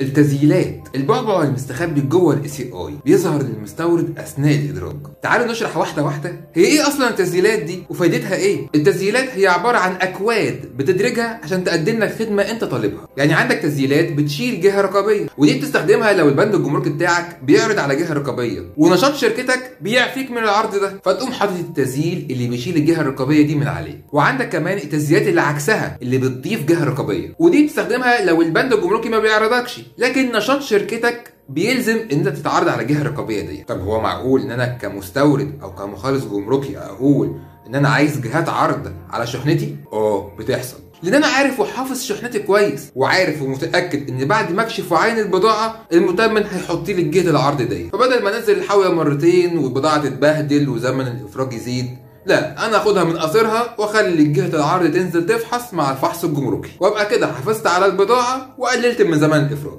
التزييلات. البعبع المستخبي جوه الاس اي بيظهر للمستورد اثناء الادراج. تعالوا نشرح واحده واحده هي ايه اصلا التزييلات دي وفايدتها ايه. التزييلات هي عباره عن اكواد بتدرجها عشان تقدم لك خدمه انت طالبها. يعني عندك تزييلات بتشيل جهه رقابيه، ودي بتستخدمها لو البند الجمركي بتاعك بيعرض على جهه رقابيه ونشاط شركتك بيعفيك من العرض ده، فتقوم حاطط التزييل اللي بيشيل الجهه الرقابيه دي من عليه. وعندك كمان التزييلات اللي عكسها اللي بتضيف جهه رقابيه، ودي بتستخدمها لو البند الجمركي ما بيعرضكش لكن نشاط شركتك بيلزم ان انت تتعرض على الجهه الرقابيه دي. طب هو معقول ان انا كمستورد او كمخالص جمركي اقول ان انا عايز جهات عرض على شحنتي؟ بتحصل، لان انا عارف وحافظ شحنتي كويس، وعارف ومتاكد ان بعد ما اكشف وعاين البضاعه المتمن هيحط لي الجهه العرض دي، فبدل ما انزل الحاويه مرتين والبضاعه تتبهدل وزمن الافراج يزيد، لا انا اخدها من قصيرها واخلي جهه العرض تنزل تفحص مع الفحص الجمركي، وابقى كده حافظت على البضاعه وقللت من زمن الافراج.